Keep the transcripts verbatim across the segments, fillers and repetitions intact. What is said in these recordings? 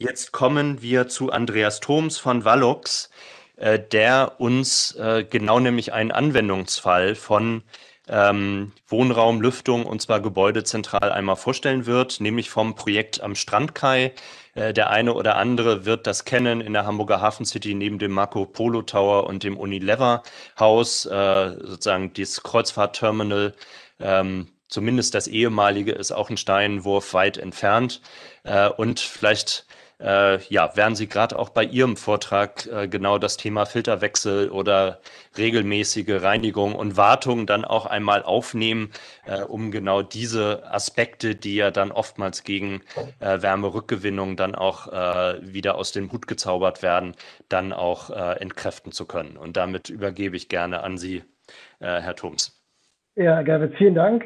Jetzt kommen wir zu Andreas Thoms von Vallox, äh, der uns äh, genau nämlich einen Anwendungsfall von ähm, Wohnraum, Lüftung und zwar gebäudezentral einmal vorstellen wird, nämlich vom Projekt am Strandkai. Äh, der eine oder andere wird das kennen, in der Hamburger HafenCity neben dem Marco Polo Tower und dem Unilever Haus, äh, sozusagen das Kreuzfahrtterminal, ähm, zumindest das ehemalige ist auch ein Steinwurf weit entfernt. Äh, und vielleicht äh, ja, werden Sie gerade auch bei Ihrem Vortrag äh, genau das Thema Filterwechsel oder regelmäßige Reinigung und Wartung dann auch einmal aufnehmen, äh, um genau diese Aspekte, die ja dann oftmals gegen äh, Wärmerückgewinnung dann auch äh, wieder aus dem Hut gezaubert werden, dann auch äh, entkräften zu können. Und damit übergebe ich gerne an Sie, äh, Herr Thoms. Ja, Gerrit, vielen Dank.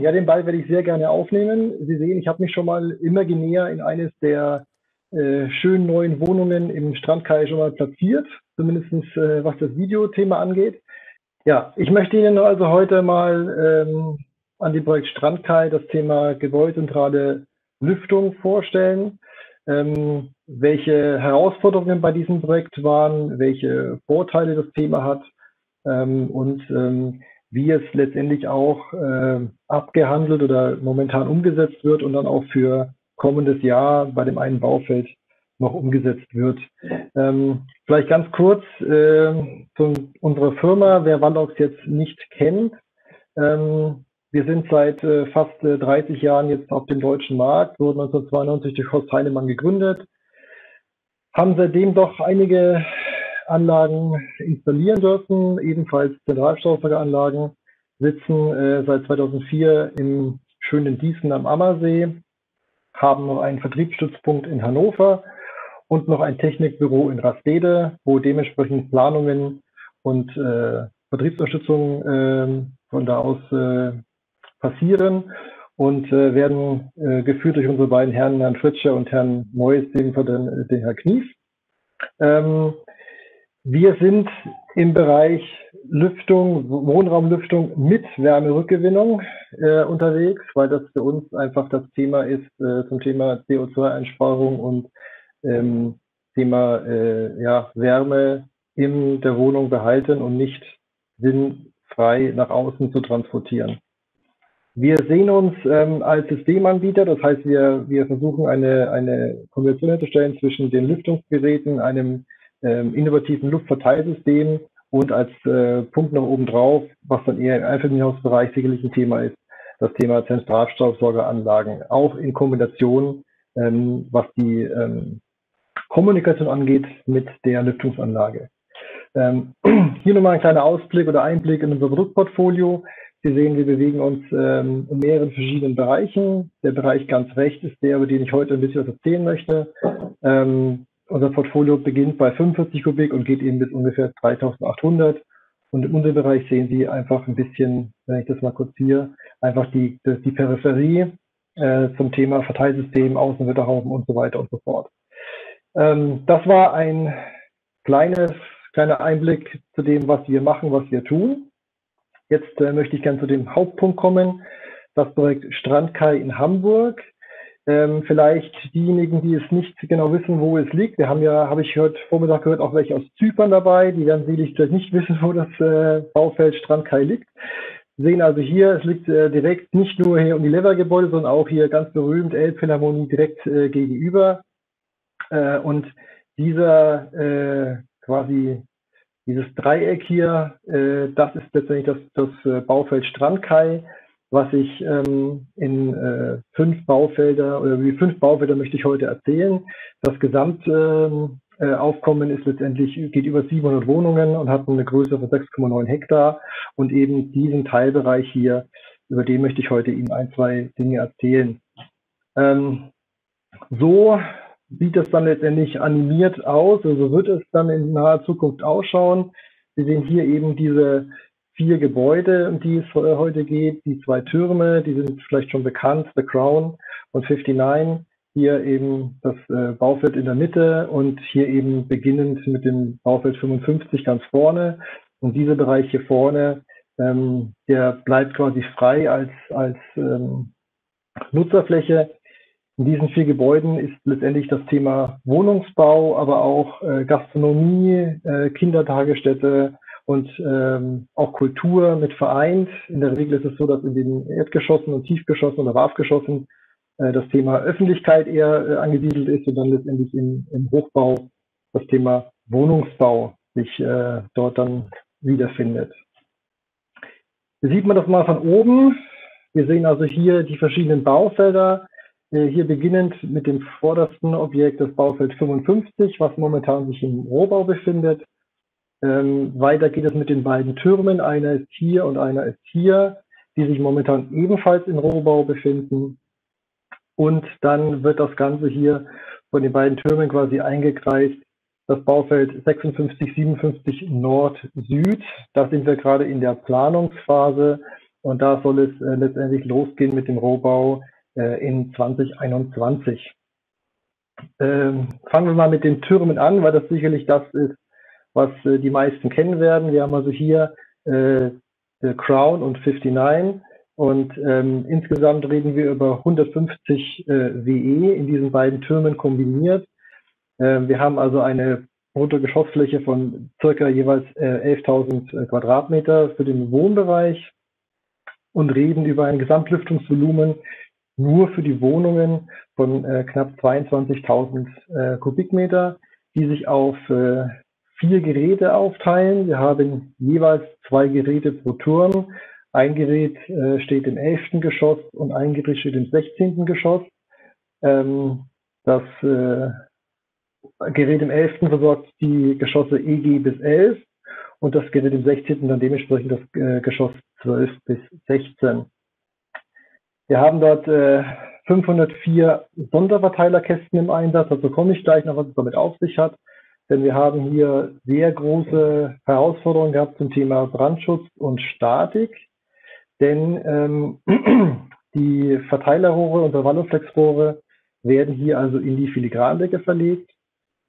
Ja, den Ball werde ich sehr gerne aufnehmen. Sie sehen, ich habe mich schon mal imaginär in eines der äh, schönen neuen Wohnungen im Strandkai schon mal platziert, zumindest äh, was das Videothema angeht. Ja, ich möchte Ihnen also heute mal ähm, an dem Projekt Strandkai das Thema gebäudezentrale Lüftung vorstellen, ähm, welche Herausforderungen bei diesem Projekt waren, welche Vorteile das Thema hat ähm, und ähm, wie es letztendlich auch äh, abgehandelt oder momentan umgesetzt wird und dann auch für kommendes Jahr bei dem einen Baufeld noch umgesetzt wird. Ähm, vielleicht ganz kurz äh, zu unserer Firma, wer Vallox jetzt nicht kennt. Ähm, wir sind seit äh, fast äh, dreißig Jahren jetzt auf dem deutschen Markt, wurden neunzehnhundertzweiundneunzig durch Horst Heinemann gegründet, haben seitdem doch einige Anlagen installieren dürfen, ebenfalls Zentralstaubsaugeranlagen, sitzen äh, seit zweitausendvier im schönen Dießen am Ammersee, haben noch einen Vertriebsstützpunkt in Hannover und noch ein Technikbüro in Rastede, wo dementsprechend Planungen und äh, Vertriebsunterstützung äh, von da aus äh, passieren und äh, werden äh, geführt durch unsere beiden Herren, Herrn Fritscher und Herrn Moes, ebenfalls den, den Herrn Knief. Ähm, Wir sind im Bereich Lüftung, Wohnraumlüftung mit Wärmerückgewinnung äh, unterwegs, weil das für uns einfach das Thema ist äh, zum Thema C O zwei Einsparung und ähm, Thema äh, ja, Wärme in der Wohnung behalten und nicht sinnfrei nach außen zu transportieren. Wir sehen uns ähm, als Systemanbieter, das heißt, wir, wir versuchen eine, eine Kombination herzustellen zwischen den Lüftungsgeräten, einem innovativen Luftverteilsystem und als äh, Punkt noch oben drauf, was dann eher im Einfamilienhausbereich sicherlich ein Thema ist, das Thema Zentralstaubsaugeranlagen, auch in Kombination, ähm, was die ähm, Kommunikation angeht mit der Lüftungsanlage. Ähm, hier nochmal ein kleiner Ausblick oder Einblick in unser Produktportfolio. Sie sehen, wir bewegen uns ähm, in mehreren verschiedenen Bereichen. Der Bereich ganz rechts ist der, über den ich heute ein bisschen was erzählen möchte. Ähm, Unser Portfolio beginnt bei fünfundvierzig Kubik und geht eben bis ungefähr dreitausendachthundert. Und in unserem Bereich sehen Sie einfach ein bisschen, wenn ich das mal kurz hier, einfach die, die Peripherie äh, zum Thema Verteilsystem, Außenwetterhaufen und so weiter und so fort. Ähm, das war ein kleines, kleiner Einblick zu dem, was wir machen, was wir tun. Jetzt äh, möchte ich gerne zu dem Hauptpunkt kommen, das Projekt Strandkai in Hamburg. Ähm, vielleicht diejenigen, die es nicht genau wissen, wo es liegt. Wir haben ja, habe ich heute Vormittag gehört, auch welche aus Zypern dabei. Die werden sicherlich vielleicht nicht wissen, wo das äh, Baufeld Strandkai liegt. Wir sehen also hier, es liegt äh, direkt nicht nur hier um die Levergebäude, sondern auch hier ganz berühmt Elbphilharmonie direkt äh, gegenüber. Äh, und dieser äh, quasi dieses Dreieck hier, äh, das ist letztendlich das, das äh, Baufeld Strandkai, was ich ähm, in äh, fünf Baufelder oder wie fünf Baufelder möchte ich heute erzählen. Das Gesamtaufkommen äh, ist letztendlich, geht über siebenhundert Wohnungen und hat eine Größe von sechs Komma neun Hektar. Und eben diesen Teilbereich hier, über den möchte ich heute Ihnen ein, zwei Dinge erzählen. Ähm, so sieht es dann letztendlich animiert aus, also wird es dann in naher Zukunft ausschauen. Wir sehen hier eben diese vier Gebäude, um die es heute geht, die zwei Türme, die sind vielleicht schon bekannt, The Crown und neunundfünfzig, hier eben das äh, Baufeld in der Mitte und hier eben beginnend mit dem Baufeld fünfundfünfzig ganz vorne. Und dieser Bereich hier vorne, ähm, der bleibt quasi frei als, als ähm, Nutzerfläche. In diesen vier Gebäuden ist letztendlich das Thema Wohnungsbau, aber auch äh, Gastronomie, äh, Kindertagesstätte und ähm, auch Kultur mit vereint. In der Regel ist es so, dass in den Erdgeschossen und Tiefgeschossen oder Warfgeschossen äh, das Thema Öffentlichkeit eher äh, angesiedelt ist und dann letztendlich im, im Hochbau das Thema Wohnungsbau sich äh, dort dann wiederfindet. Hier sieht man das mal von oben. Wir sehen also hier die verschiedenen Baufelder. Äh, hier beginnend mit dem vordersten Objekt, das Baufeld fünfundfünfzig, was momentan sich im Rohbau befindet. Ähm, weiter geht es mit den beiden Türmen, einer ist hier und einer ist hier, die sich momentan ebenfalls im Rohbau befinden. Und dann wird das Ganze hier von den beiden Türmen quasi eingekreist. Das Baufeld sechsundfünfzig, siebenundfünfzig Nord-Süd, da sind wir gerade in der Planungsphase und da soll es äh, letztendlich losgehen mit dem Rohbau äh, in zwanzig einundzwanzig. Ähm, fangen wir mal mit den Türmen an, weil das sicherlich das ist, was äh, die meisten kennen werden. Wir haben also hier äh, The Crown und neunundfünfzig und ähm, insgesamt reden wir über hundertfünfzig äh, W E in diesen beiden Türmen kombiniert. Wir haben also eine Bruttogeschossfläche von circa jeweils äh, elftausend Quadratmeter für den Wohnbereich und reden über ein Gesamtlüftungsvolumen nur für die Wohnungen von äh, knapp zweiundzwanzigtausend äh, Kubikmeter, die sich auf äh, vier Geräte aufteilen. Wir haben jeweils zwei Geräte pro Turm. Ein Gerät äh, steht im elften Geschoss und ein Gerät steht im sechzehnten Geschoss. Ähm, das äh, Gerät im elften versorgt die Geschosse E G bis elf und das Gerät im sechzehnten dann dementsprechend das äh, Geschoss zwölf bis sechzehn. Wir haben dort äh, fünfhundertvier Sonderverteilerkästen im Einsatz, dazu komme ich gleich noch, was es damit auf sich hat, denn wir haben hier sehr große Herausforderungen gehabt zum Thema Brandschutz und Statik, denn ähm, die Verteilerrohre, unsere Valloflexrohre, werden hier also in die Filigranbecke verlegt.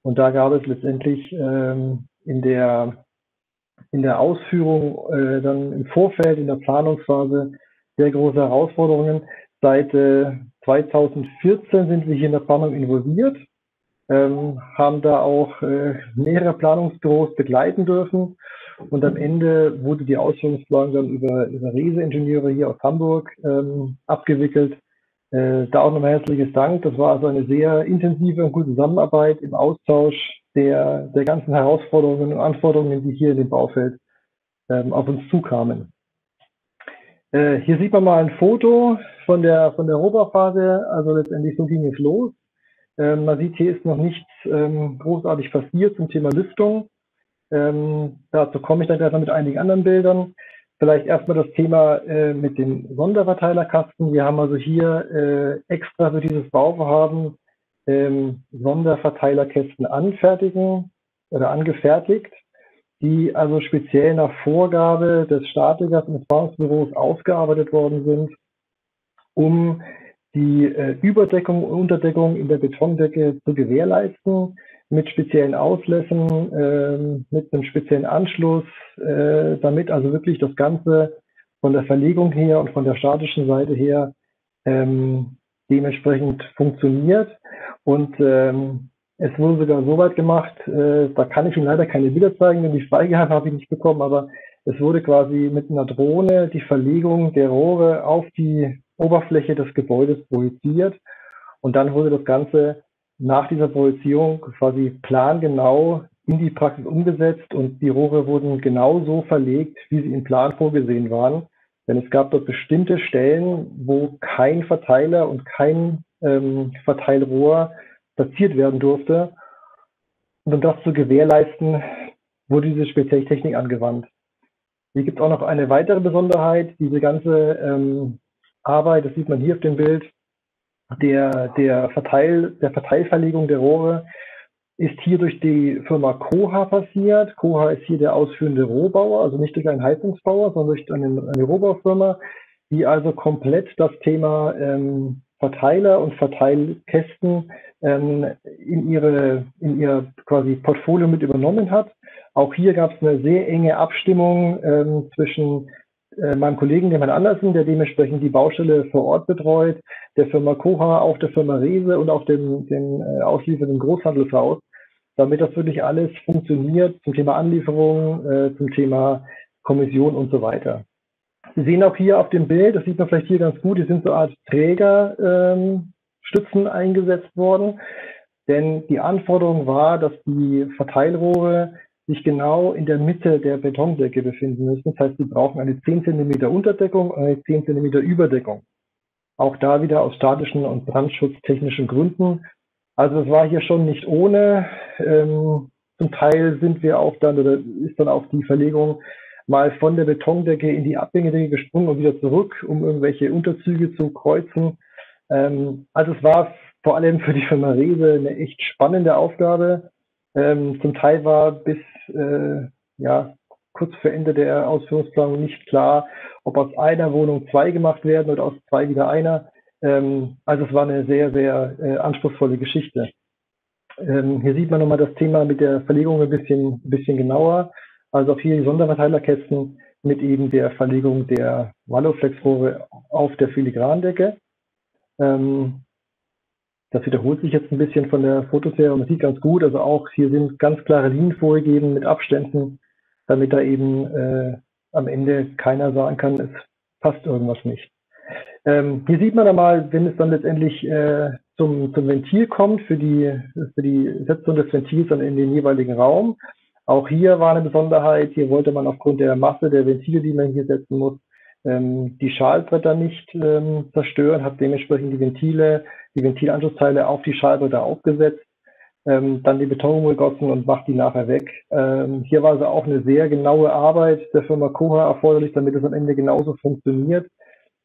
Und da gab es letztendlich ähm, in der, in der Ausführung, äh, dann im Vorfeld, in der Planungsphase, sehr große Herausforderungen. Seit äh, zweitausendvierzehn sind wir hier in der Planung involviert, ähm, haben da auch äh, mehrere Planungsbüros begleiten dürfen. Und am Ende wurde die Ausführungsplanung dann über, über RESE-Ingenieure hier aus Hamburg ähm, abgewickelt. Da auch nochmal herzliches Dank. Das war also eine sehr intensive und gute Zusammenarbeit im Austausch der, der ganzen Herausforderungen und Anforderungen, die hier in dem Baufeld ähm, auf uns zukamen. Äh, hier sieht man mal ein Foto von der, von der Rohbauphase. Also letztendlich so ging es los. Ähm, man sieht, hier ist noch nichts ähm, großartig passiert zum Thema Lüftung. Ähm, dazu komme ich dann gleich noch mit einigen anderen Bildern. Vielleicht erstmal das Thema äh, mit dem Sonderverteilerkasten. Wir haben also hier äh, extra für dieses Bauvorhaben ähm, Sonderverteilerkästen anfertigen oder angefertigt, die also speziell nach Vorgabe des Statikers und des Planungsbüros ausgearbeitet worden sind, um die äh, Überdeckung und Unterdeckung in der Betondecke zu gewährleisten, mit speziellen Auslässen, äh, mit einem speziellen Anschluss, äh, damit also wirklich das Ganze von der Verlegung her und von der statischen Seite her ähm, dementsprechend funktioniert. Und ähm, es wurde sogar so weit gemacht, äh, da kann ich Ihnen leider keine Bilder zeigen, denn die Freigabe habe ich nicht bekommen, aber es wurde quasi mit einer Drohne die Verlegung der Rohre auf die Oberfläche des Gebäudes projiziert und dann wurde das Ganze nach dieser Projizierung quasi plangenau in die Praxis umgesetzt und die Rohre wurden genauso verlegt, wie sie im Plan vorgesehen waren. Denn es gab dort bestimmte Stellen, wo kein Verteiler und kein ähm, Verteilrohr platziert werden durfte. Und um das zu gewährleisten, wurde diese spezielle Technik angewandt. Hier gibt es auch noch eine weitere Besonderheit. Diese ganze ähm, Arbeit, das sieht man hier auf dem Bild, Der, der, Verteil, der Verteilverlegung der Rohre ist hier durch die Firma Koha passiert. Koha ist hier der ausführende Rohbauer, also nicht durch einen Heizungsbauer, sondern durch eine, eine Rohbaufirma, die also komplett das Thema ähm, Verteiler und Verteilkästen ähm, in, ihre, in ihr quasi Portfolio mit übernommen hat. Auch hier gab es eine sehr enge Abstimmung ähm, zwischen äh, meinem Kollegen, dem Herrn Andersen, der dementsprechend die Baustelle vor Ort betreut, der Firma Koha, auch der Firma RESE und auch dem, dem äh, ausliefernden Großhandelshaus, damit das wirklich alles funktioniert zum Thema Anlieferung, äh, zum Thema Kommission und so weiter. Sie sehen auch hier auf dem Bild, das sieht man vielleicht hier ganz gut, hier sind so eine Art Trägerstützen ähm, eingesetzt worden, denn die Anforderung war, dass die Verteilrohre sich genau in der Mitte der Betondecke befinden müssen. Das heißt, sie brauchen eine zehn Zentimeter Unterdeckung und eine zehn Zentimeter Überdeckung. Auch da wieder aus statischen und brandschutztechnischen Gründen. Also es war hier schon nicht ohne. Ähm, zum Teil sind wir auch dann, oder ist dann auch die Verlegung mal von der Betondecke in die Abhängedecke gesprungen und wieder zurück, um irgendwelche Unterzüge zu kreuzen. Ähm, also es war vor allem für die Firma RESE eine echt spannende Aufgabe. Ähm, zum Teil war bis äh, ja, kurz vor Ende der Ausführungsplanung nicht klar, ob aus einer Wohnung zwei gemacht werden oder aus zwei wieder einer. Ähm, also es war eine sehr, sehr äh, anspruchsvolle Geschichte. Ähm, hier sieht man nochmal das Thema mit der Verlegung ein bisschen, ein bisschen genauer. Also auch hier die Sonderverteilerkästen mit eben der Verlegung der Valloflexrohre auf der Filigrandecke. Ähm, Das wiederholt sich jetzt ein bisschen von der Fotoserie, man sieht ganz gut, also auch hier sind ganz klare Linien vorgegeben mit Abständen, damit da eben äh, am Ende keiner sagen kann, es passt irgendwas nicht. Ähm, hier sieht man dann mal, wenn es dann letztendlich äh, zum, zum Ventil kommt, für die, für die Setzung des Ventils dann in den jeweiligen Raum. Auch hier war eine Besonderheit, hier wollte man aufgrund der Masse der Ventile, die man hier setzen muss, die Schalbretter nicht ähm, zerstören, habe dementsprechend die Ventile, die Ventilanschlussteile auf die Schalbretter aufgesetzt, ähm, dann die Betonung gegossen und macht die nachher weg. Ähm, hier war also auch eine sehr genaue Arbeit der Firma Koha erforderlich, damit es am Ende genauso funktioniert,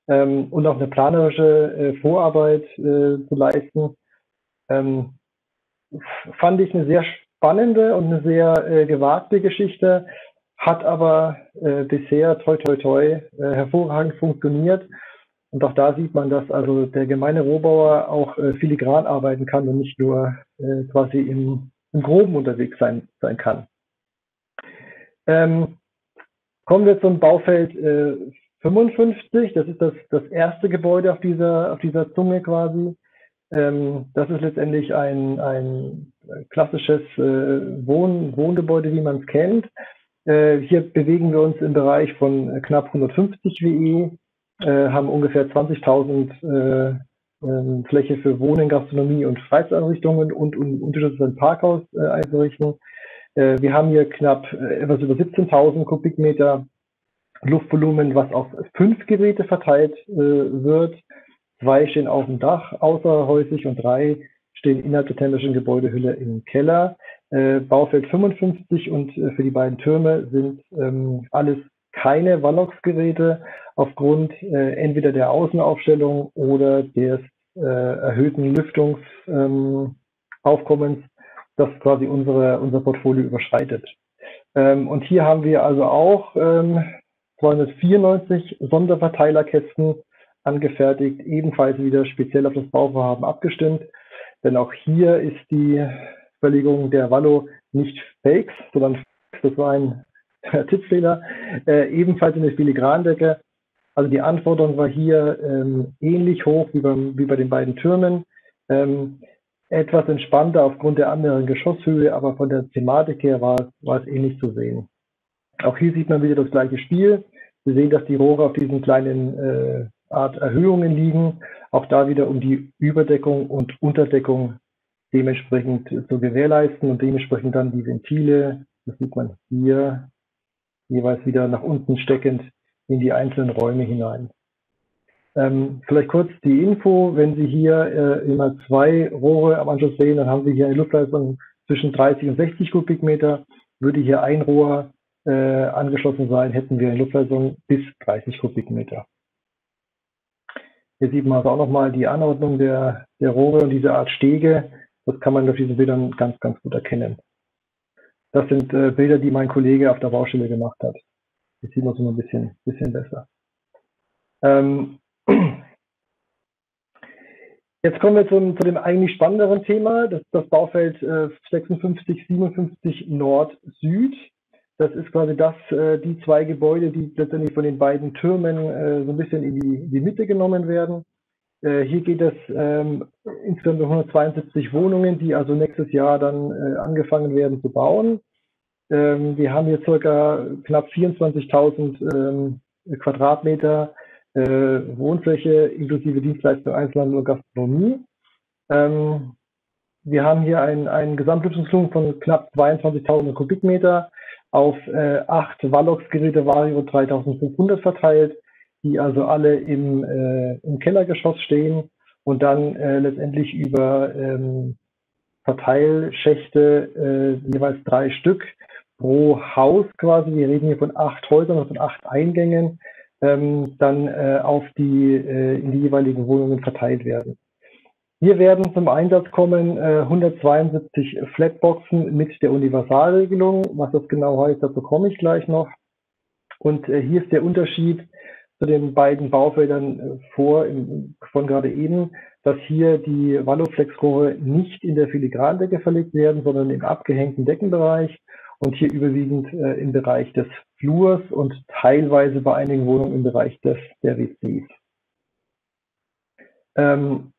ähm, und auch eine planerische äh, Vorarbeit äh, zu leisten. Ähm, fand ich eine sehr spannende und eine sehr äh, gewagte Geschichte. Hat aber äh, bisher, toi, toi, toi, äh, hervorragend funktioniert. Und auch da sieht man, dass also der gemeine Rohbauer auch äh, filigran arbeiten kann und nicht nur äh, quasi im, im Groben unterwegs sein, sein kann. Ähm, kommen wir zum Baufeld äh, fünfundfünfzig. Das ist das, das erste Gebäude auf dieser, auf dieser Zunge quasi. Ähm, das ist letztendlich ein, ein klassisches äh, Wohn, Wohngebäude, wie man es kennt. Hier bewegen wir uns im Bereich von knapp hundertfünfzig W E, äh, haben ungefähr zwanzigtausend äh, äh, Fläche für Wohnen, Gastronomie und Freizeiteinrichtungen und, und unterstützt ein Parkhaus äh, einzurichten. Äh, wir haben hier knapp äh, etwas über siebzehntausend Kubikmeter Luftvolumen, was auf fünf Geräte verteilt äh, wird. Zwei stehen auf dem Dach außerhäusig und drei stehen innerhalb der thermischen Gebäudehülle im Keller. Äh, Baufeld fünfundfünfzig und äh, für die beiden Türme sind ähm, alles keine Vallox-Geräte aufgrund äh, entweder der Außenaufstellung oder des äh, erhöhten Lüftungsaufkommens, ähm, das quasi unsere, unser Portfolio überschreitet. Ähm, und hier haben wir also auch ähm, zweihundertvierundneunzig Sonderverteilerkästen angefertigt, ebenfalls wieder speziell auf das Bauvorhaben abgestimmt, denn auch hier ist die Verlegung der Vallo nicht Fakes, sondern das war ein Tippfehler, äh, ebenfalls in der Filigrandecke. Also die Anforderung war hier ähm, ähnlich hoch wie, beim, wie bei den beiden Türmen, ähm, etwas entspannter aufgrund der anderen Geschosshöhe, aber von der Thematik her war, war es ähnlich zu sehen. Auch hier sieht man wieder das gleiche Spiel. Sie sehen, dass die Rohre auf diesen kleinen äh, Art Erhöhungen liegen, auch da wieder um die Überdeckung und Unterdeckung dementsprechend zu gewährleisten und dementsprechend dann die Ventile, das sieht man hier, jeweils wieder nach unten steckend in die einzelnen Räume hinein. Ähm, vielleicht kurz die Info, wenn Sie hier äh, immer zwei Rohre am Anschluss sehen, dann haben Sie hier eine Luftleistung zwischen dreißig und sechzig Kubikmeter. Würde hier ein Rohr äh, angeschlossen sein, hätten wir eine Luftleistung bis dreißig Kubikmeter. Hier sieht man also auch nochmal die Anordnung der, der Rohre und diese Art Stege. Das kann man auf diesen Bildern ganz, ganz gut erkennen. Das sind äh, Bilder, die mein Kollege auf der Baustelle gemacht hat. Jetzt sieht man es immer ein bisschen, bisschen besser. Ähm Jetzt kommen wir zum, zu dem eigentlich spannenderen Thema, das, das Baufeld äh, sechsundfünfzig, siebenundfünfzig Nord-Süd. Das ist quasi das, äh, die zwei Gebäude, die letztendlich von den beiden Türmen äh, so ein bisschen in die, in die Mitte genommen werden. Äh, hier geht es ähm, insgesamt um hundertzweiundsiebzig Wohnungen, die also nächstes Jahr dann äh, angefangen werden zu bauen. Ähm, wir haben hier circa knapp vierundzwanzigtausend äh, Quadratmeter äh, Wohnfläche inklusive Dienstleistung, Einzelhandel und Gastronomie. Ähm, wir haben hier ein, ein Gesamtlüftungsvolumen von knapp zweiundzwanzigtausend Kubikmeter auf äh, acht Vallox-Geräte Vario dreitausendfünfhundert verteilt, die also alle im, äh, im Kellergeschoss stehen und dann äh, letztendlich über ähm, Verteilschächte äh, jeweils drei Stück pro Haus quasi, wir reden hier von acht Häusern, von acht Eingängen, ähm, dann äh, auf die, äh, in die jeweiligen Wohnungen verteilt werden. Hier werden zum Einsatz kommen äh, hundertzweiundsiebzig Flatboxen mit der Universalregelung. Was das genau heißt, dazu komme ich gleich noch. Und äh, hier ist der Unterschied zu den beiden Baufeldern äh, vor, im, von gerade eben, dass hier die Valloflexrohre nicht in der Filigrandecke verlegt werden, sondern im abgehängten Deckenbereich und hier überwiegend äh, im Bereich des Flurs und teilweise bei einigen Wohnungen im Bereich des, der W Cs. Ähm,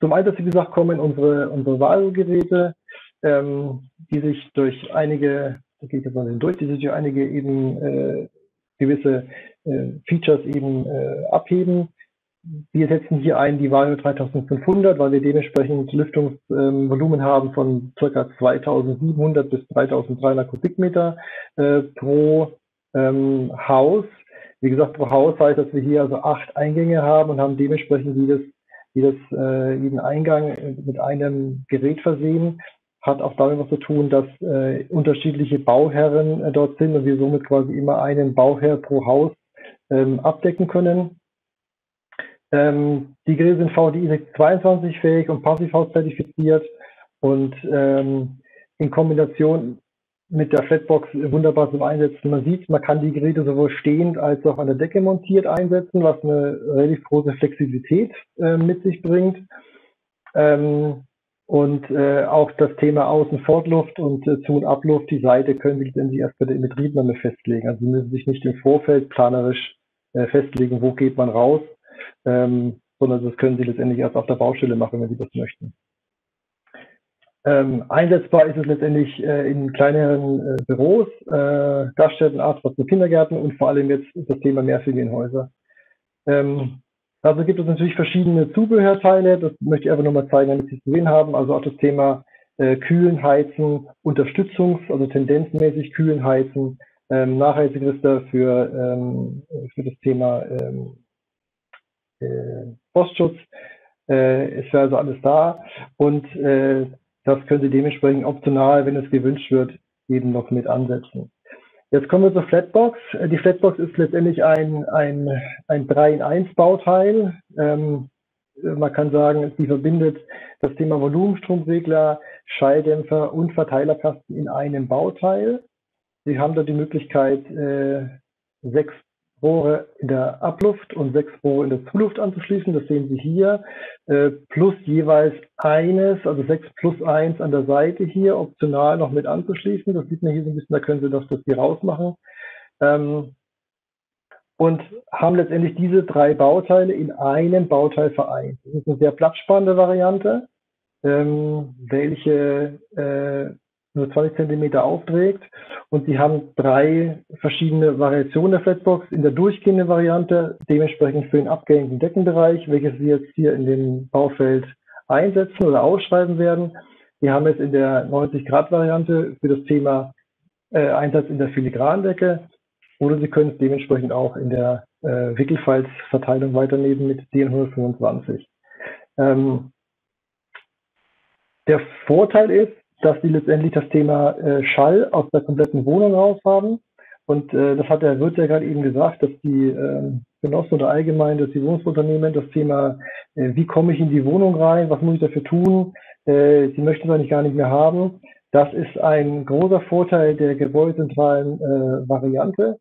Zum Einsatz, wie gesagt, kommen unsere, unsere Vario-Geräte, ähm, die sich durch einige, das geht jetzt mal durch, die sich durch einige eben äh, gewisse äh, Features eben äh, abheben. Wir setzen hier ein die Vario dreitausendfünfhundert, weil wir dementsprechend Lüftungsvolumen ähm, haben von ca. zweitausendsiebenhundert bis dreitausenddreihundert Kubikmeter äh, pro ähm, Haus. Wie gesagt, pro Haus heißt, dass wir hier also acht Eingänge haben und haben dementsprechend jedes Jedes, äh, jeden Eingang mit einem Gerät versehen, hat auch damit was zu tun, dass äh, unterschiedliche Bauherren äh, dort sind und wir somit quasi immer einen Bauherr pro Haus ähm, abdecken können. Ähm, die Geräte sind V D I sechshundertzweiundzwanzig fähig und Passivhaus zertifiziert und ähm, in Kombination mit der Flatbox wunderbar zum Einsetzen. Man sieht, man kann die Geräte sowohl stehend als auch an der Decke montiert einsetzen, was eine relativ große Flexibilität äh, mit sich bringt. Ähm, und äh, auch das Thema Außenfortluft und äh, Zu- und Abluft, die Seite können Sie letztendlich erst bei der Inbetriebnahme festlegen. Also Sie müssen sich nicht im Vorfeld planerisch äh, festlegen, wo geht man raus, ähm, sondern das können Sie letztendlich erst auf der Baustelle machen, wenn Sie das möchten. Ähm, einsetzbar ist es letztendlich äh, in kleineren äh, Büros, äh, Gaststätten, Arztpraxen, Kindergärten und vor allem jetzt das Thema Mehrfamilienhäuser. Ähm, also gibt es natürlich verschiedene Zubehörteile, das möchte ich einfach nochmal zeigen, damit Sie es gesehen haben. Also auch das Thema äh, Kühlen, Heizen, Unterstützungs-, also tendenzmäßig Kühlen, Heizen, ähm, Nachheizregister für, ähm, für das Thema ähm, äh, Frostschutz. Äh, ist ja also alles da und äh, das können Sie dementsprechend optional, wenn es gewünscht wird, eben noch mit ansetzen. Jetzt kommen wir zur Flatbox. Die Flatbox ist letztendlich ein, ein, ein drei in eins Bauteil. Ähm, man kann sagen, sie verbindet das Thema Volumenstromregler, Schalldämpfer und Verteilerkasten in einem Bauteil. Sie haben da die Möglichkeit, äh, sechs Rohre in der Abluft und sechs Rohre in der Zuluft anzuschließen, das sehen Sie hier, äh, plus jeweils eines, also sechs plus eins an der Seite hier, optional noch mit anzuschließen, das sieht man hier so ein bisschen, da können Sie doch das hier rausmachen, ähm, und haben letztendlich diese drei Bauteile in einem Bauteil vereint. Das ist eine sehr platzsparende Variante, ähm, welche äh, nur zwanzig Zentimeter aufträgt und sie haben drei verschiedene Variationen der Flatbox in der durchgehenden Variante, dementsprechend für den abgehängten Deckenbereich, welches wir jetzt hier in dem Baufeld einsetzen oder ausschreiben werden. Wir haben jetzt in der neunzig Grad Variante für das Thema äh, Einsatz in der Filigrandecke oder Sie können es dementsprechend auch in der äh, Wickelfalzverteilung weiternehmen mit D N hundertfünfundzwanzig. Ähm, der Vorteil ist, dass sie letztendlich das Thema äh, Schall aus der kompletten Wohnung raus haben. Und äh, das hat der Wirth ja gerade eben gesagt, dass die äh, Genossen oder allgemein, dass die Wohnungsunternehmen das Thema, äh, wie komme ich in die Wohnung rein, was muss ich dafür tun, äh, sie möchten es eigentlich gar nicht mehr haben. Das ist ein großer Vorteil der gebäudezentralen äh, Variante,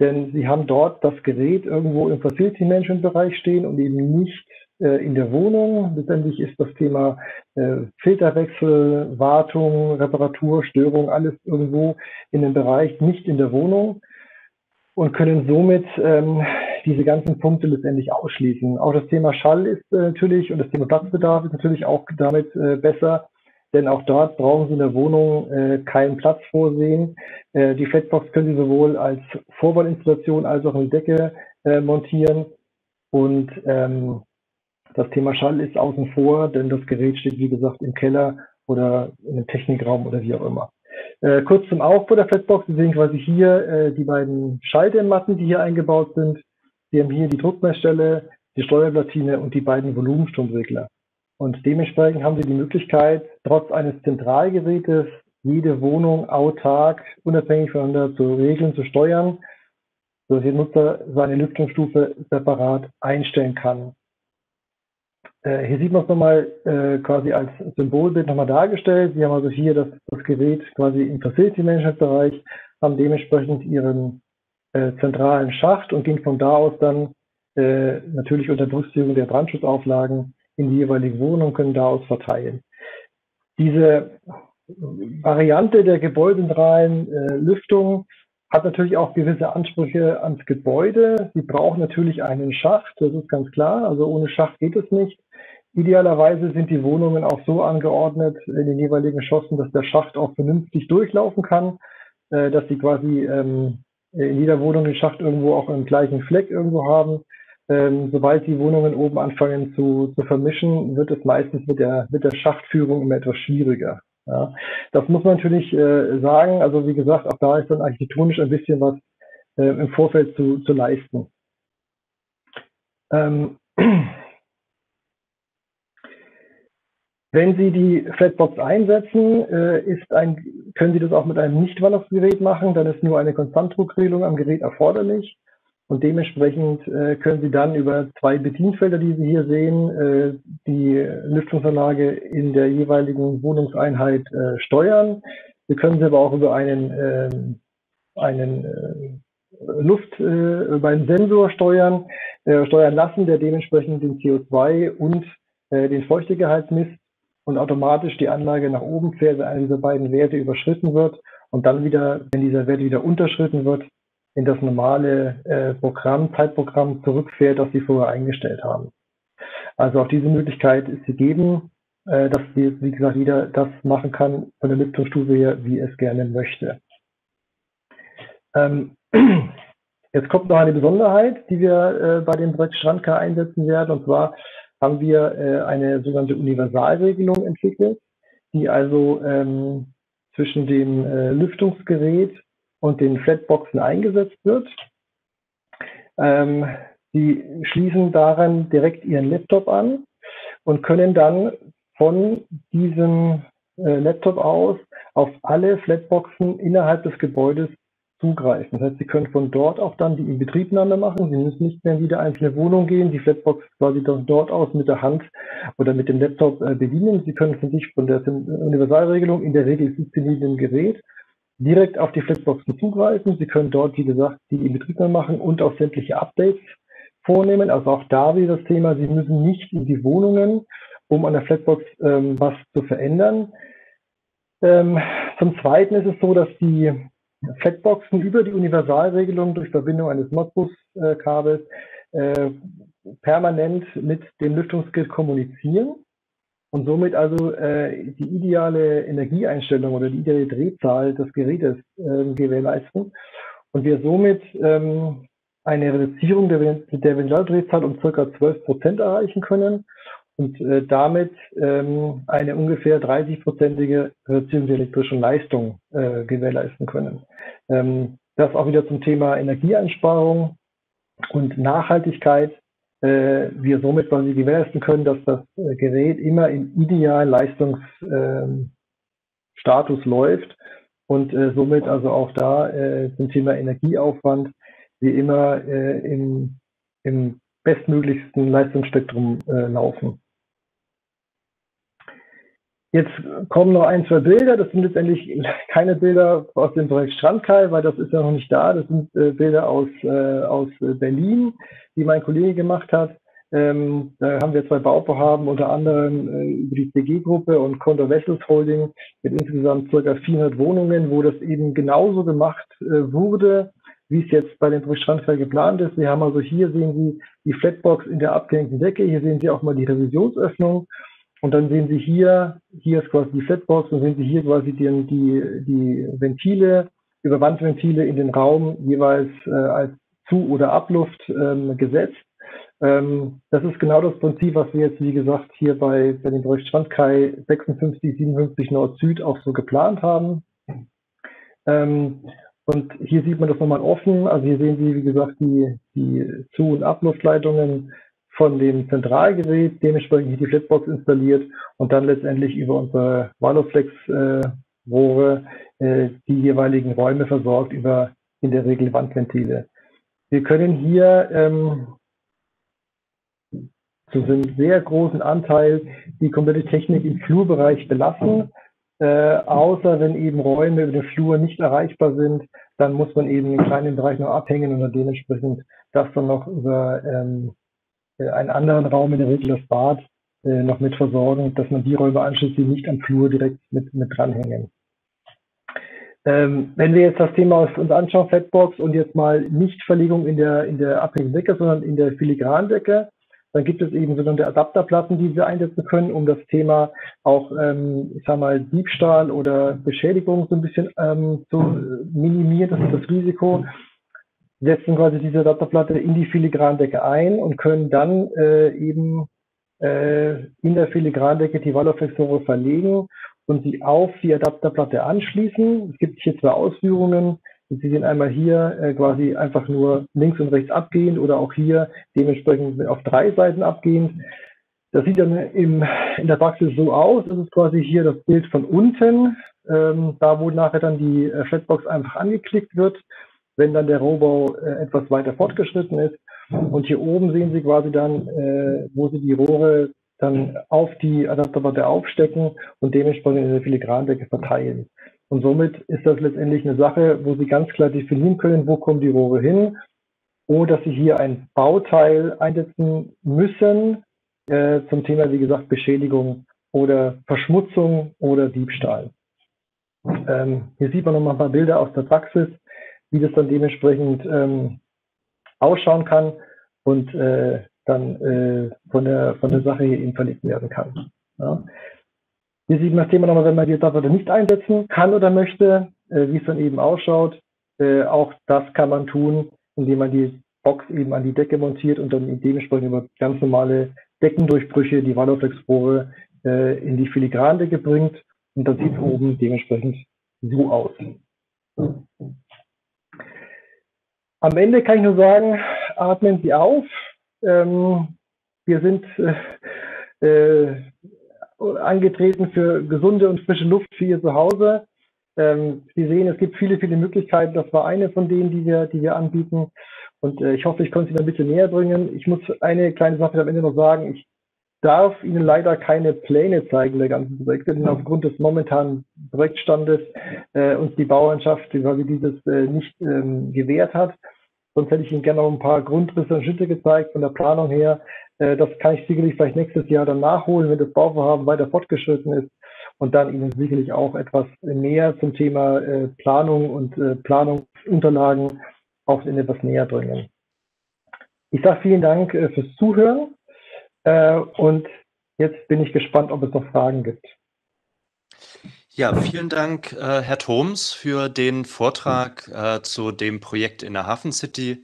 denn sie haben dort das Gerät irgendwo im Facility Management Bereich stehen und eben nicht äh, in der Wohnung. Letztendlich ist das Thema äh, Filterwechsel, Wartung, Reparatur, Störung, alles irgendwo in dem Bereich, nicht in der Wohnung, und können somit ähm, diese ganzen Punkte letztendlich ausschließen. Auch das Thema Schall ist äh, natürlich, und das Thema Platzbedarf ist natürlich auch damit äh, besser, denn auch dort brauchen Sie in der Wohnung äh, keinen Platz vorsehen. Äh, die Flatbox können Sie sowohl als Vorwandinstallation als auch in die Decke äh, montieren. Und ähm, das Thema Schall ist außen vor, denn das Gerät steht, wie gesagt, im Keller oder in einem Technikraum oder wie auch immer. Äh, kurz zum Aufbau der Flatbox. Sie sehen quasi hier äh, die beiden Schaltematten, die hier eingebaut sind. Sie haben hier die Druckmessstelle, die Steuerplatine und die beiden Volumenstromregler. Und dementsprechend haben Sie die Möglichkeit, trotz eines Zentralgerätes jede Wohnung autark, unabhängig voneinander zu regeln, zu steuern, sodass der Nutzer seine Lüftungsstufe separat einstellen kann. Äh, hier sieht man es nochmal äh, quasi als Symbolbild nochmal dargestellt. Sie haben also hier das, das Gerät quasi im Facility Management Bereich, haben dementsprechend Ihren äh, zentralen Schacht und gehen von da aus dann äh, natürlich unter Berücksichtigung der Brandschutzauflagen in die jeweilige Wohnung, können daraus verteilen. Diese Variante der gebäudentralen äh, Lüftung hat natürlich auch gewisse Ansprüche ans Gebäude. Sie braucht natürlich einen Schacht, das ist ganz klar. Also ohne Schacht geht es nicht. Idealerweise sind die Wohnungen auch so angeordnet in den jeweiligen Geschossen, dass der Schacht auch vernünftig durchlaufen kann, äh, dass sie quasi ähm, in jeder Wohnung den Schacht irgendwo auch im gleichen Fleck irgendwo haben. Ähm, sobald die Wohnungen oben anfangen zu, zu vermischen, wird es meistens mit der, mit der Schachtführung immer etwas schwieriger. Ja. Das muss man natürlich äh, sagen. Also wie gesagt, auch da ist dann architektonisch ein bisschen was äh, im Vorfeld zu, zu leisten. Ähm, Wenn Sie die Flatbox einsetzen, äh, ist ein, können Sie das auch mit einem Nicht-Vallox-Gerät machen. Dann ist nur eine Konstantdruckregelung am Gerät erforderlich. Und dementsprechend äh, können Sie dann über zwei Bedienfelder, die Sie hier sehen, äh, die Lüftungsanlage in der jeweiligen Wohnungseinheit äh, steuern. Sie können sie aber auch über einen, äh, einen äh, Luft, äh, über einen Sensor steuern, äh, steuern lassen, der dementsprechend den C O zwei und äh, den Feuchtegehalt misst und automatisch die Anlage nach oben fährt, wenn einer dieser beiden Werte überschritten wird, und dann wieder, wenn dieser Wert wieder unterschritten wird, in das normale äh, Programm, Zeitprogramm zurückfährt, das Sie vorher eingestellt haben. Also auch diese Möglichkeit ist gegeben, äh, dass Sie, wie gesagt, jeder das machen kann von der Lüftungsstufe her, wie es gerne möchte. Ähm, jetzt kommt noch eine Besonderheit, die wir äh, bei dem Projekt Strandkai einsetzen werden. Und zwar haben wir äh, eine sogenannte Universalregelung entwickelt, die also ähm, zwischen dem äh, Lüftungsgerät und den Flatboxen eingesetzt wird. Ähm, sie schließen daran direkt Ihren Laptop an und können dann von diesem äh, Laptop aus auf alle Flatboxen innerhalb des Gebäudes zugreifen. Das heißt, Sie können von dort auch dann die Inbetriebnahme machen. Sie müssen nicht mehr in jede einzelne Wohnung gehen, die Flatbox quasi dann dort aus mit der Hand oder mit dem Laptop äh, bedienen. Sie können von sich von der Universalregelung, in der Regel ist sie neben dem Gerät, direkt auf die Flatboxen zugreifen. Sie können dort, wie gesagt, die Inbetriebnahme machen und auch sämtliche Updates vornehmen. Also auch da wieder das Thema, Sie müssen nicht in die Wohnungen, um an der Flatbox ähm, was zu verändern. Ähm, zum Zweiten ist es so, dass die Flatboxen über die Universalregelung durch Verbindung eines Modbus-Kabels äh, permanent mit dem Lüftungsgerät kommunizieren und somit also äh, die ideale Energieeinstellung oder die ideale Drehzahl des Gerätes äh, gewährleisten und wir somit ähm, eine Reduzierung der, der Ventilatorsdrehzahl um ca. zwölf Prozent erreichen können und äh, damit ähm, eine ungefähr dreißig prozentige Reduzierung der elektrischen Leistung äh, gewährleisten können. Ähm, das auch wieder zum Thema Energieeinsparung und Nachhaltigkeit. Wir somit quasi gewährleisten können, dass das Gerät immer im idealen Leistungsstatus läuft und somit also auch da zum Thema Energieaufwand wir immer im, im bestmöglichsten Leistungsspektrum laufen. Jetzt kommen noch ein, zwei Bilder. Das sind letztendlich keine Bilder aus dem Projekt Strandkai, weil das ist ja noch nicht da. Das sind äh, Bilder aus, äh, aus Berlin, die mein Kollege gemacht hat. Ähm, da haben wir zwei Bauvorhaben, unter anderem äh, über die C G-Gruppe und Condor Wessels Holding mit insgesamt ca. vierhundert Wohnungen, wo das eben genauso gemacht äh, wurde, wie es jetzt bei dem Projekt Strandkai geplant ist. Wir haben also hier, sehen Sie die Flatbox in der abgehängten Decke, hier sehen Sie auch mal die Revisionsöffnung und dann sehen Sie hier, hier ist quasi die Flatbox und sehen Sie hier quasi die, die, die Ventile, über Wandventile in den Raum jeweils äh, als Zu- oder Abluft ähm, gesetzt. Das ist genau das Prinzip, was wir jetzt, wie gesagt, hier bei, bei dem Projekt Strandkai sechsundfünfzig, siebenundfünfzig Nord-Süd auch so geplant haben. Und hier sieht man das nochmal offen. Also hier sehen Sie, wie gesagt, die, die Zu- und Abluftleitungen von dem Zentralgerät, dementsprechend hier die Flatbox installiert und dann letztendlich über unsere Valloflexrohre die jeweiligen Räume versorgt über in der Regel Wandventile. Wir können hier ähm, zu einem sehr großen Anteil die komplette Technik im Flurbereich belassen, äh, außer wenn eben Räume über den Flur nicht erreichbar sind, dann muss man eben den kleinen Bereich noch abhängen und dann dementsprechend das dann noch über ähm, einen anderen Raum, in der Regel das Bad, äh, noch mit versorgen, dass man die Räume anschließt, die nicht am Flur direkt mit, mit dranhängen. Ähm, wenn wir jetzt das Thema uns anschauen, Flatbox, und jetzt mal nicht Verlegung in der, in der abhängigen Decke, sondern in der filigranen Decke, dann gibt es eben sogenannte Adapterplatten, die wir einsetzen können, um das Thema auch, ähm, ich sag mal, Diebstahl oder Beschädigung so ein bisschen ähm, zu minimieren, das ist das Risiko. Wir setzen quasi diese Adapterplatte in die Filigrandecke ein und können dann äh, eben äh, in der Filigrandecke die Valloflexrohre verlegen und sie auf die Adapterplatte anschließen. Es gibt hier zwei Ausführungen. Sie sehen einmal hier äh, quasi einfach nur links und rechts abgehend oder auch hier dementsprechend auf drei Seiten abgehend. Das sieht dann im, in der Praxis so aus. Das ist quasi hier das Bild von unten, ähm, da wo nachher dann die äh, Flatbox einfach angeklickt wird, wenn dann der Rohbau äh, etwas weiter fortgeschritten ist. Und hier oben sehen Sie quasi dann, äh, wo Sie die Rohre dann auf die Adapterplatte aufstecken und dementsprechend in der Filigrandecke verteilen. Und somit ist das letztendlich eine Sache, wo Sie ganz klar definieren können, wo kommen die Rohre hin, oder dass Sie hier ein Bauteil einsetzen müssen äh, zum Thema, wie gesagt, Beschädigung oder Verschmutzung oder Diebstahl. Ähm, hier sieht man nochmal ein paar Bilder aus der Praxis, wie das dann dementsprechend ähm, ausschauen kann und äh, dann äh, von, der, von der Sache hier eben verlegt werden kann. Ja. Hier sieht man das Thema nochmal, wenn man die Adapter nicht einsetzen kann oder möchte, äh, wie es dann eben ausschaut. Äh, auch das kann man tun, indem man die Box eben an die Decke montiert und dann dementsprechend über ganz normale Deckendurchbrüche die Valloflexrohre äh, in die Filigrandecke bringt. Und dann sieht es oben dementsprechend so aus. Am Ende kann ich nur sagen, atmen Sie auf. Ähm, wir sind... Äh, äh, angetreten für gesunde und frische Luft für Ihr Zuhause. Ähm, Sie sehen, es gibt viele, viele Möglichkeiten. Das war eine von denen, die wir, die wir anbieten. Und äh, ich hoffe, ich konnte Sie ein bisschen näher bringen. Ich muss eine kleine Sache am Ende noch sagen. Ich darf Ihnen leider keine Pläne zeigen der ganzen Projekte, denn aufgrund des momentanen Projektstandes äh, uns die Bauernschaft quasi dieses äh, nicht ähm, gewährt hat. Sonst hätte ich Ihnen gerne noch ein paar Grundrisse und Schritte gezeigt von der Planung her. Das kann ich sicherlich vielleicht nächstes Jahr dann nachholen, wenn das Bauvorhaben weiter fortgeschritten ist, und dann Ihnen sicherlich auch etwas näher zum Thema Planung und Planungsunterlagen auch in etwas näher bringen. Ich sage vielen Dank fürs Zuhören und jetzt bin ich gespannt, ob es noch Fragen gibt. Ja, vielen Dank, äh, Herr Thoms, für den Vortrag äh, zu dem Projekt in der HafenCity.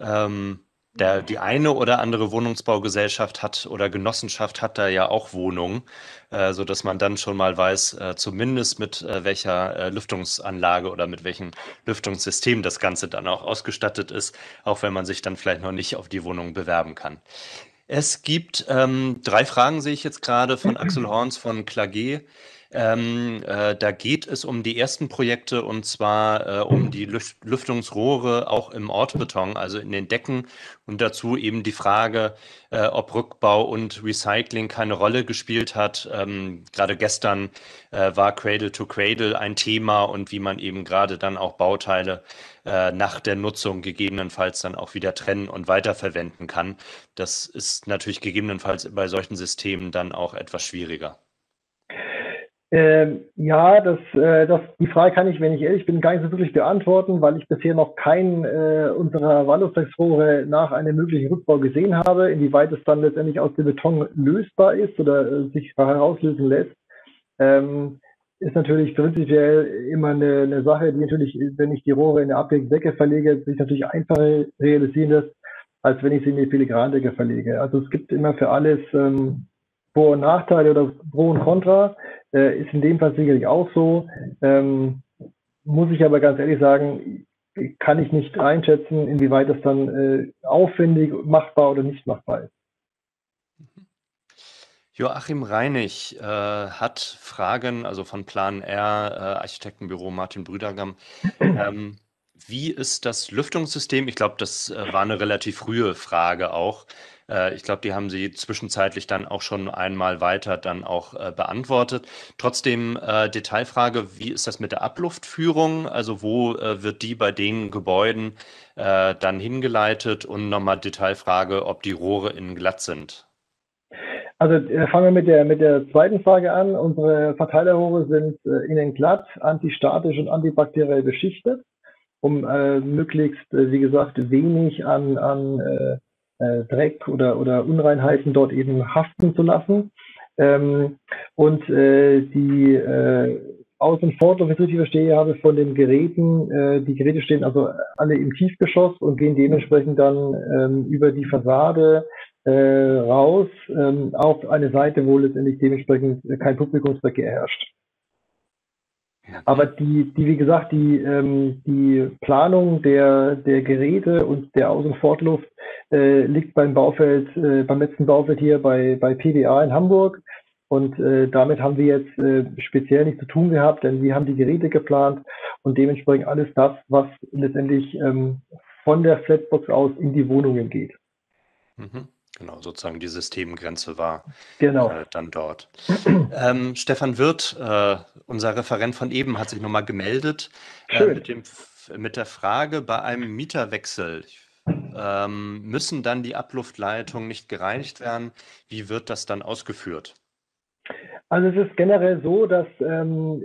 Ähm, der, die eine oder andere Wohnungsbaugesellschaft hat oder Genossenschaft hat da ja auch Wohnungen, äh, sodass man dann schon mal weiß, äh, zumindest mit äh, welcher äh, Lüftungsanlage oder mit welchem Lüftungssystem das Ganze dann auch ausgestattet ist, auch wenn man sich dann vielleicht noch nicht auf die Wohnung bewerben kann. Es gibt ähm, drei Fragen, sehe ich jetzt gerade, von Axel Horns von Klage. Ähm, äh, da geht es um die ersten Projekte, und zwar äh, um die Lüft- Lüftungsrohre auch im Ortbeton, also in den Decken, und dazu eben die Frage, äh, ob Rückbau und Recycling keine Rolle gespielt hat. Ähm, gerade gestern äh, war Cradle to Cradle ein Thema und wie man eben gerade dann auch Bauteile äh, nach der Nutzung gegebenenfalls dann auch wieder trennen und weiterverwenden kann. Das ist natürlich gegebenenfalls bei solchen Systemen dann auch etwas schwieriger. Ähm, ja, das, äh, das, die Frage kann ich, wenn ich ehrlich bin, gar nicht so wirklich beantworten, weil ich bisher noch keinen äh, unserer Valloflexrohre nach einem möglichen Rückbau gesehen habe, inwieweit es dann letztendlich aus dem Beton lösbar ist oder äh, sich herauslösen lässt. Ähm, ist natürlich prinzipiell immer eine, eine Sache, die natürlich, wenn ich die Rohre in der Abdeckdecke verlege, sich natürlich einfacher realisieren lässt, als wenn ich sie in die Filigrandecke verlege. Also es gibt immer für alles ähm, Pro- und Nachteile oder Pro und Contra. Äh, ist in dem Fall sicherlich auch so. Ähm, muss ich aber ganz ehrlich sagen, kann ich nicht einschätzen, inwieweit das dann äh, aufwendig, machbar oder nicht machbar ist. Joachim Reinig äh, hat Fragen, also von Plan R, äh, Architektenbüro Martin Brüdergam. Ähm, wie ist das Lüftungssystem? Ich glaube, das äh, war eine relativ frühe Frage auch. Ich glaube, die haben Sie zwischenzeitlich dann auch schon einmal weiter dann auch äh, beantwortet. Trotzdem äh, Detailfrage, wie ist das mit der Abluftführung? Also wo äh, wird die bei den Gebäuden äh, dann hingeleitet? Und nochmal Detailfrage, ob die Rohre innen glatt sind. Also äh, fangen wir mit der, mit der zweiten Frage an. Unsere Verteilerrohre sind äh, innen glatt, antistatisch und antibakteriell beschichtet, um äh, möglichst, äh, wie gesagt, wenig an... an äh, Dreck oder, oder Unreinheiten dort eben haften zu lassen. Ähm, und äh, die äh, Aus- und Fort- wenn ich richtig verstehe, habe von den Geräten, äh, die Geräte stehen also alle im Tiefgeschoss und gehen dementsprechend dann ähm, über die Fassade äh, raus ähm, auf eine Seite, wo letztendlich dementsprechend kein Publikumsverkehr herrscht. Aber die, die, wie gesagt, die, ähm, die Planung der, der Geräte und der Aus- und Fortluft äh, liegt beim Baufeld, äh, beim letzten Baufeld hier bei, bei P W A in Hamburg. Und äh, damit haben wir jetzt äh, speziell nichts zu tun gehabt, denn wir haben die Geräte geplant und dementsprechend alles das, was letztendlich ähm, von der Flatbox aus in die Wohnungen geht. Mhm. Genau, sozusagen die Systemgrenze war genau. äh, dann dort. ähm, Stefan Wirth, äh, unser Referent von eben, hat sich nochmal gemeldet äh, mit, dem, mit der Frage, bei einem Mieterwechsel ähm, müssen dann die Abluftleitungen nicht gereinigt werden? Wie wird das dann ausgeführt? Also es ist generell so, dass, ähm,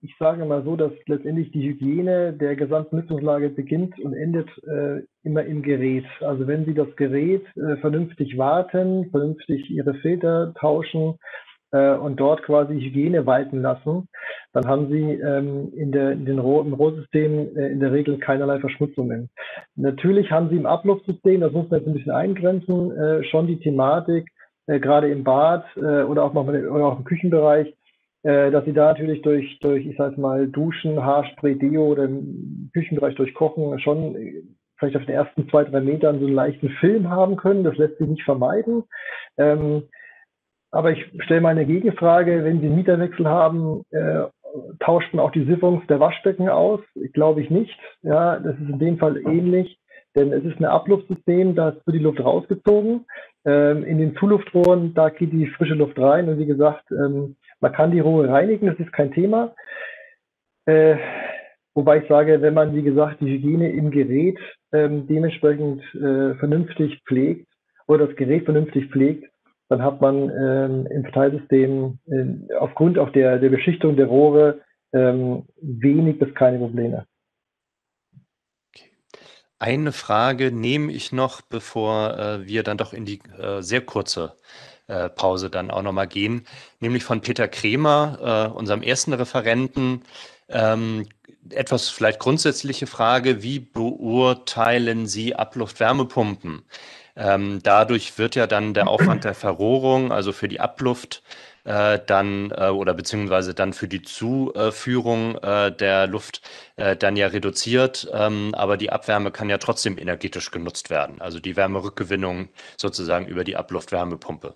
ich sage mal so, dass letztendlich die Hygiene der gesamten Lüftungslage beginnt und endet äh, immer im Gerät. Also wenn Sie das Gerät äh, vernünftig warten, vernünftig Ihre Filter tauschen äh, und dort quasi Hygiene walten lassen, dann haben Sie ähm, in der, in den Roh- im Rohrsystem äh, in der Regel keinerlei Verschmutzungen. Natürlich haben Sie im Abluftsystem, das muss man jetzt ein bisschen eingrenzen, äh, schon die Thematik, äh, gerade im Bad äh, oder auch noch oder auch im Küchenbereich, dass sie da natürlich durch, durch, ich sag mal, Duschen, Haarspray, Deo oder im Küchenbereich durch Kochen schon vielleicht auf den ersten zwei, drei Metern so einen leichten Film haben können. Das lässt sich nicht vermeiden. Ähm, aber ich stelle mal eine Gegenfrage. Wenn Sie einen Mieterwechsel haben, äh, tauscht man auch die Siffungs der Waschbecken aus? Glaube ich nicht. Ja, das ist in dem Fall ähnlich. Denn es ist ein Abluftsystem, da wird die Luft rausgezogen. Ähm, in den Zuluftrohren, da geht die frische Luft rein. Und wie gesagt, ähm, man kann die Rohre reinigen, das ist kein Thema. Äh, wobei ich sage, wenn man, wie gesagt, die Hygiene im Gerät ähm, dementsprechend äh, vernünftig pflegt oder das Gerät vernünftig pflegt, dann hat man ähm, im Verteilsystem äh, aufgrund auch der, der Beschichtung der Rohre ähm, wenig bis keine Probleme. Eine Frage nehme ich noch, bevor äh, wir dann doch in die äh, sehr kurze äh, Pause dann auch nochmal gehen, nämlich von Peter Krämer, äh, unserem ersten Referenten. Ähm, etwas vielleicht grundsätzliche Frage, wie beurteilen Sie Abluft-Wärmepumpen? Ähm, dadurch wird ja dann der Aufwand der Verrohrung, also für die Abluft, äh, dann äh, oder beziehungsweise dann für die Zuführung äh, der Luft äh, dann ja reduziert. Ähm, aber die Abwärme kann ja trotzdem energetisch genutzt werden. Also die Wärmerückgewinnung sozusagen über die Abluftwärmepumpe.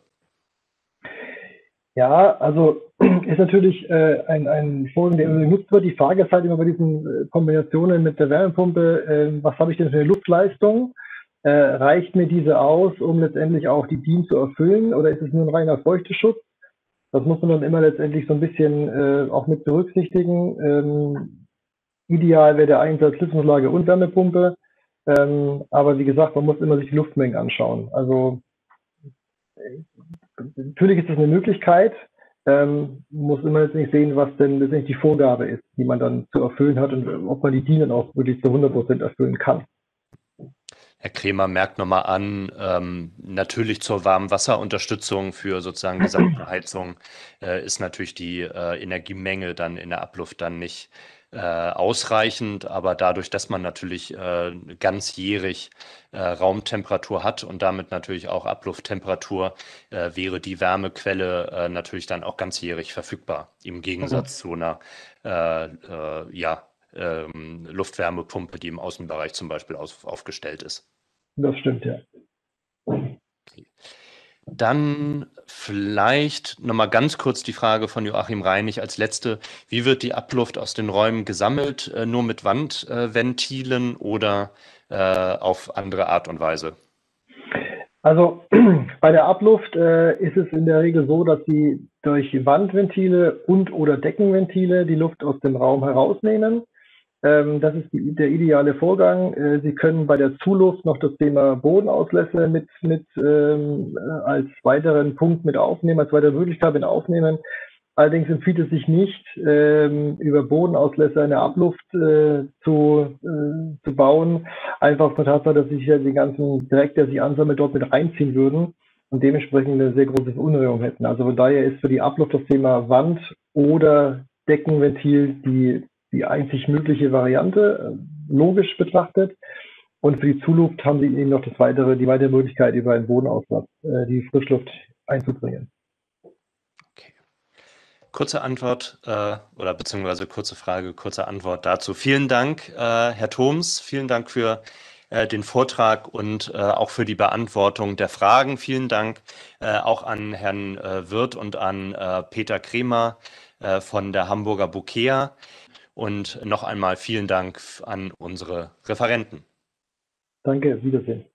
Ja, also ist natürlich äh, ein, ein Vorgang, der genutzt wird. Die Frage ist halt immer bei diesen Kombinationen mit der Wärmepumpe, äh, was habe ich denn für eine Luftleistung? Äh, reicht mir diese aus, um letztendlich auch die D I N zu erfüllen, oder ist es nur ein reiner Feuchteschutz? Das muss man dann immer letztendlich so ein bisschen äh, auch mit berücksichtigen. Ähm, ideal wäre der Einsatz Lüftungsanlage und Wärmepumpe. Ähm, aber wie gesagt, man muss immer sich die Luftmengen anschauen. Also natürlich ist das eine Möglichkeit, ähm, muss immer jetzt nicht sehen, was denn letztendlich die Vorgabe ist, die man dann zu erfüllen hat und ob man die D I N dann auch wirklich zu hundert Prozent erfüllen kann. Herr Krämer merkt nochmal an, ähm, natürlich zur Warmwasserunterstützung für sozusagen gesamte Heizung äh, ist natürlich die äh, Energiemenge dann in der Abluft dann nicht äh, ausreichend, aber dadurch, dass man natürlich äh, ganzjährig äh, Raumtemperatur hat und damit natürlich auch Ablufttemperatur, äh, wäre die Wärmequelle äh, natürlich dann auch ganzjährig verfügbar, im Gegensatz zu einer äh, äh, ja, ähm, Luftwärmepumpe, die im Außenbereich zum Beispiel auf, aufgestellt ist. Das stimmt, ja. Okay. Dann vielleicht nochmal ganz kurz die Frage von Joachim Reinig als letzte. Wie wird die Abluft aus den Räumen gesammelt? Äh, nur mit Wandventilen äh, oder äh, auf andere Art und Weise? Also bei der Abluft äh, ist es in der Regel so, dass sie durch Wandventile und oder Deckenventile die Luft aus dem Raum herausnehmen. Das ist die, der ideale Vorgang. Sie können bei der Zuluft noch das Thema Bodenauslässe mit, mit ähm, als weiteren Punkt mit aufnehmen, als weitere Möglichkeit mit aufnehmen. Allerdings empfiehlt es sich nicht, ähm, über Bodenauslässe eine Abluft äh, zu, äh, zu bauen. Einfach von Tatsache, dass sich ja den ganzen Dreck, der sich ansammelt, dort mit reinziehen würden und dementsprechend eine sehr große Verunreinigung hätten. Also von daher ist für die Abluft das Thema Wand- oder Deckenventil die die einzig mögliche Variante, logisch betrachtet. Und für die Zuluft haben sie eben noch das weitere, die weitere Möglichkeit, über einen Bodenauslass äh, die Frischluft einzubringen. Okay. Kurze Antwort äh, oder beziehungsweise kurze Frage, kurze Antwort dazu. Vielen Dank, äh, Herr Thoms. Vielen Dank für den Vortrag und äh, auch für die Beantwortung der Fragen. Vielen Dank äh, auch an Herrn äh, Wirth und an äh, Peter Krämer äh, von der Hamburger BUKEA. Und noch einmal vielen Dank an unsere Referenten. Danke, Wiedersehen.